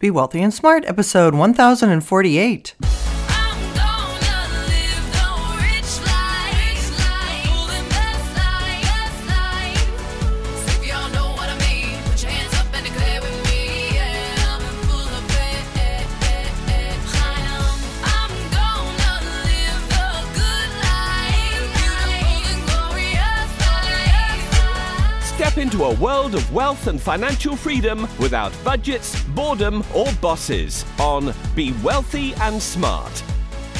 Be Wealthy and Smart, episode 1048. Into a world of wealth and financial freedom without budgets, boredom, or bosses on Be Wealthy and Smart.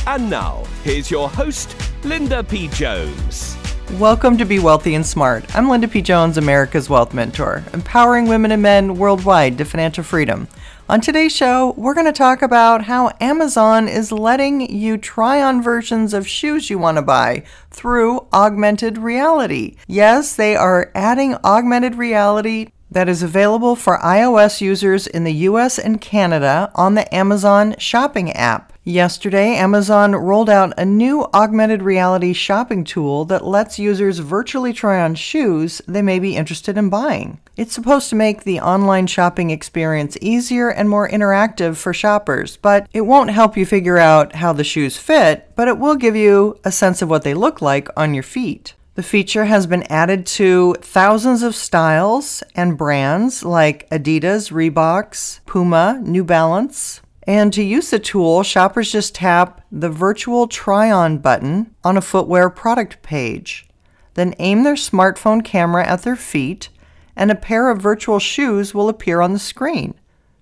And now, here's your host, Linda P. Jones. Welcome to Be Wealthy and Smart. I'm Linda P. Jones, America's Wealth Mentor, empowering women and men worldwide to financial freedom. On today's show, we're going to talk about how Amazon is letting you try on versions of shoes you want to buy through augmented reality. Yes, they are adding augmented reality that is available for iOS users in the US and Canada on the Amazon shopping app. Yesterday, Amazon rolled out a new augmented reality shopping tool that lets users virtually try on shoes they may be interested in buying. It's supposed to make the online shopping experience easier and more interactive for shoppers, but it won't help you figure out how the shoes fit, but it will give you a sense of what they look like on your feet. The feature has been added to thousands of styles and brands like Adidas, Reebok, Puma, New Balance. And to use the tool, shoppers just tap the virtual try-on button on a footwear product page. Then aim their smartphone camera at their feet, and a pair of virtual shoes will appear on the screen.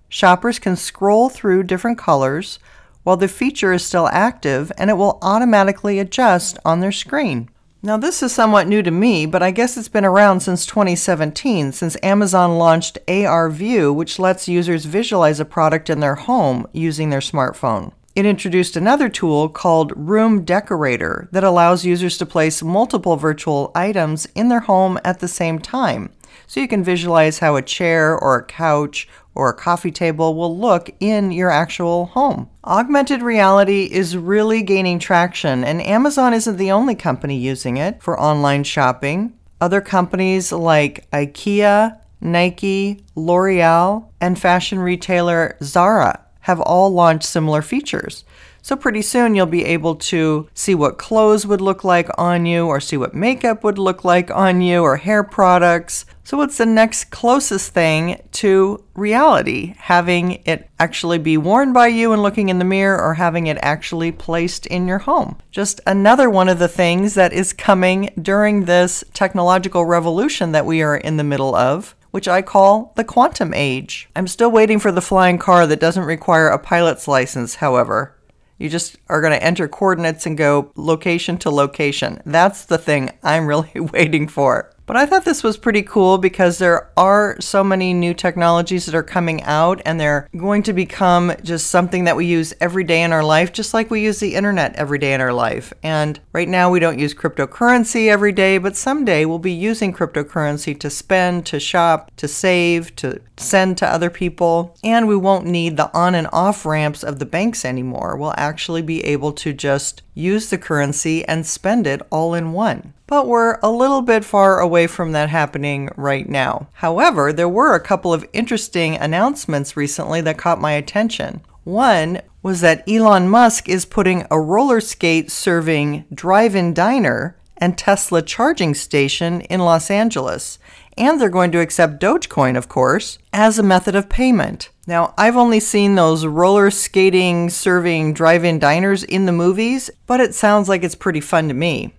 Shoppers can scroll through different colors while the feature is still active, and it will automatically adjust on their screen. Now this is somewhat new to me, but I guess it's been around since 2017, since Amazon launched AR View, which lets users visualize a product in their home using their smartphone. It introduced another tool called Room Decorator that allows users to place multiple virtual items in their home at the same time. So you can visualize how a chair or a couch or a coffee table will look in your actual home. Augmented reality is really gaining traction, and Amazon isn't the only company using it for online shopping. Other companies like IKEA, Nike, L'Oreal, and fashion retailer Zara have all launched similar features. So pretty soon you'll be able to see what clothes would look like on you, or see what makeup would look like on you, or hair products. So it's the next closest thing to reality, having it actually be worn by you and looking in the mirror, or having it actually placed in your home. Just another one of the things that is coming during this technological revolution that we are in the middle of, which I call the quantum age. I'm still waiting for the flying car that doesn't require a pilot's license, however. You just are going to enter coordinates and go location to location. That's the thing I'm really waiting for. But I thought this was pretty cool because there are so many new technologies that are coming out, and they're going to become just something that we use every day in our life, just like we use the internet every day in our life. And right now we don't use cryptocurrency every day, but someday we'll be using cryptocurrency to spend, to shop, to save, to send to other people. And we won't need the on and off ramps of the banks anymore. We'll actually be able to just use the currency and spend it all in one. But we're a little bit far away from that happening right now. However, there were a couple of interesting announcements recently that caught my attention. One was that Elon Musk is putting a roller skate serving drive-in diner and Tesla charging station in Los Angeles. And they're going to accept Dogecoin, of course, as a method of payment. Now, I've only seen those roller skating serving drive-in diners in the movies, but it sounds like it's pretty fun to me.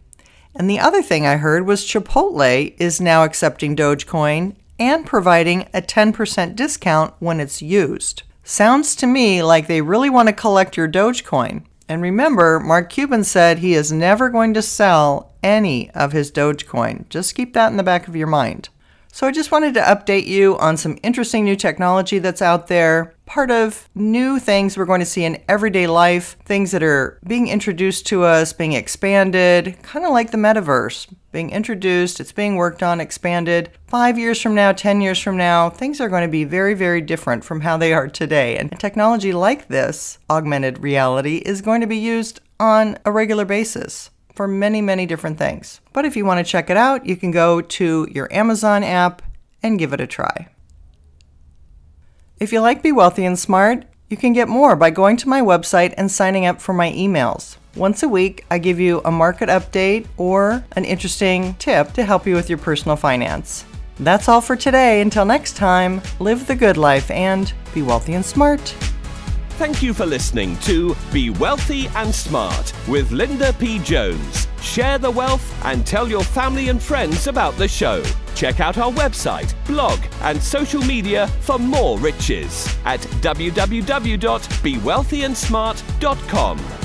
And the other thing I heard was Chipotle is now accepting Dogecoin and providing a 10% discount when it's used. Sounds to me like they really want to collect your Dogecoin. And remember, Mark Cuban said he is never going to sell any of his Dogecoin. Just keep that in the back of your mind. So I just wanted to update you on some interesting new technology that's out there, part of new things we're going to see in everyday life, things that are being introduced to us, being expanded, kind of like the metaverse, being introduced, it's being worked on, expanded. 5 years from now, 10 years from now, things are going to be very, very different from how they are today. And technology like this, augmented reality, is going to be used on a regular basis for many, many different things. But if you want to check it out, you can go to your Amazon app and give it a try. If you like Be Wealthy and Smart, you can get more by going to my website and signing up for my emails. Once a week, I give you a market update or an interesting tip to help you with your personal finance. That's all for today. Until next time, live the good life and be wealthy and smart. Thank you for listening to Be Wealthy and Smart with Linda P. Jones. Share the wealth and tell your family and friends about the show. Check out our website, blog, and social media for more riches at www.bewealthyandsmart.com.